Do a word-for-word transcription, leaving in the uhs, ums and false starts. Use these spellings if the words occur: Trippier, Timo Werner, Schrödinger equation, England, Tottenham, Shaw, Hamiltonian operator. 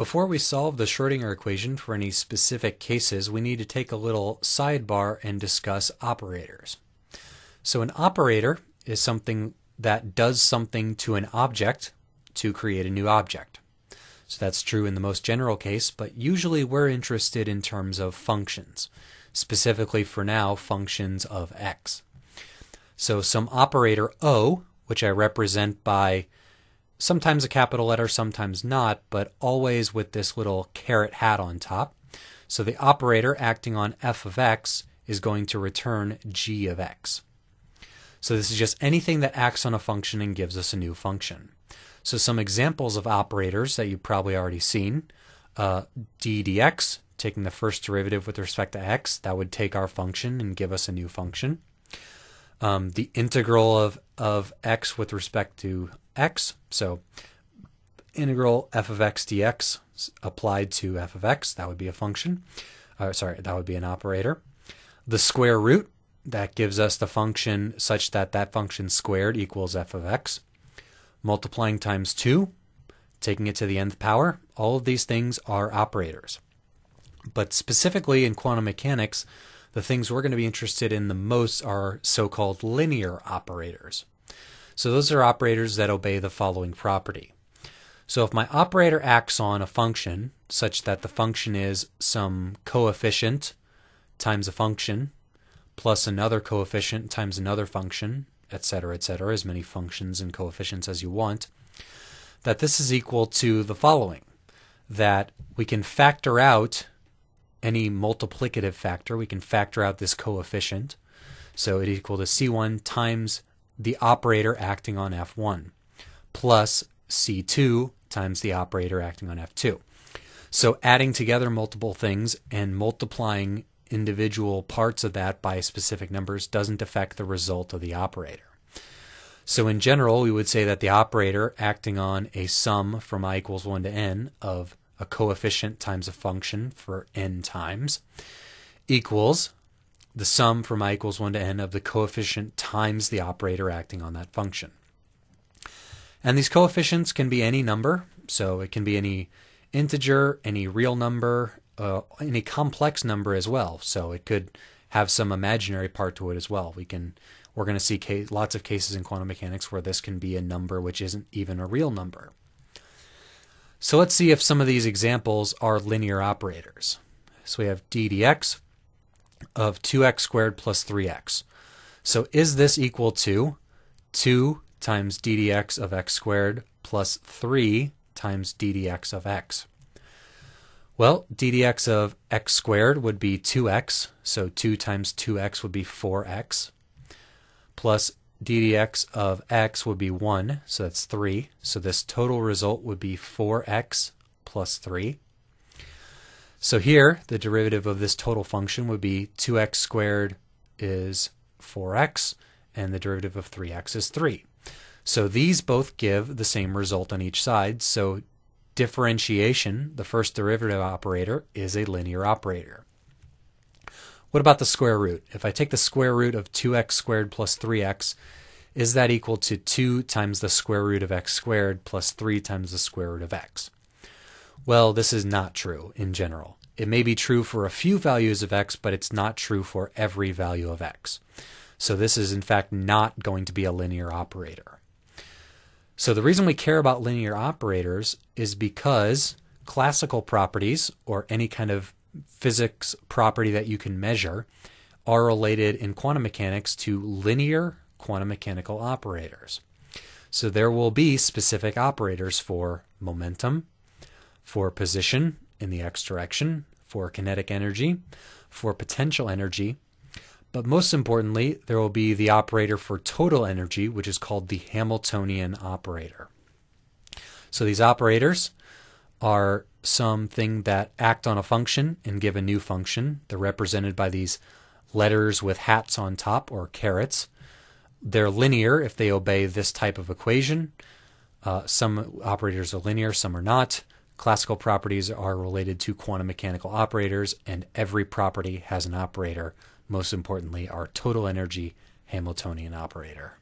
Before we solve the Schrödinger equation for any specific cases, we need to take a little sidebar and discuss operators. So an operator is something that does something to an object to create a new object. So that's true in the most general case, but usually we're interested in terms of functions, specifically for now, functions of x. So some operator O, which I represent by sometimes a capital letter, sometimes not, but always with this little caret hat on top. So the operator acting on f of x is going to return g of x. So this is just anything that acts on a function and gives us a new function. So some examples of operators that you've probably already seen, uh, d dx, taking the first derivative with respect to x, that would take our function and give us a new function. Um, the integral of, of x with respect to x, so integral f of x dx applied to f of x, that would be a function, uh, sorry, that would be an operator. The square root, that gives us the function such that that function squared equals f of x. Multiplying times two, taking it to the nth power, all of these things are operators. But specifically in quantum mechanics, the things we're going to be interested in the most are so-called linear operators. So those are operators that obey the following property. So if my operator acts on a function such that the function is some coefficient times a function plus another coefficient times another function, et cetera, et cetera, as many functions and coefficients as you want, that this is equal to the following, that we can factor out any multiplicative factor, we can factor out this coefficient. So it is equal to C one times the operator acting on F one plus C two times the operator acting on F two. So adding together multiple things and multiplying individual parts of that by specific numbers doesn't affect the result of the operator. So in general, we would say that the operator acting on a sum from I equals one to n of a coefficient times a function for n times equals the sum from I equals one to n of the coefficient times the operator acting on that function. And these coefficients can be any number, so it can be any integer, any real number, uh, any complex number as well. So it could have some imaginary part to it as well. We can, we're going to see case, lots of cases in quantum mechanics where this can be a number which isn't even a real number. So let's see if some of these examples are linear operators. So we have d dx of two x squared plus three x. So is this equal to two times d dx of x squared plus three times d dx of x? Well, d dx of x squared would be two x, so two times two x would be four x, plus d dx of x would be one, so that's three. So this total result would be four x plus three. So here, the derivative of this total function would be two x squared is four x, and the derivative of three x is three. So these both give the same result on each side. So differentiation, the first derivative operator, is a linear operator. What about the square root? If I take the square root of two x squared plus three x, is that equal to two times the square root of x squared plus three times the square root of x? Well, this is not true in general. It may be true for a few values of x, but it's not true for every value of x. So this is in fact not going to be a linear operator. So the reason we care about linear operators is because classical properties, or any kind of physics property that you can measure, are related in quantum mechanics to linear quantum mechanical operators. So there will be specific operators for momentum, for position in the x direction, for kinetic energy, for potential energy, but most importantly, there will be the operator for total energy, which is called the Hamiltonian operator. So these operators are something that act on a function and give a new function. They're represented by these letters with hats on top, or carets. They're linear if they obey this type of equation. Uh, some operators are linear, some are not. Classical properties are related to quantum mechanical operators, and every property has an operator. Most importantly, our total energy Hamiltonian operator.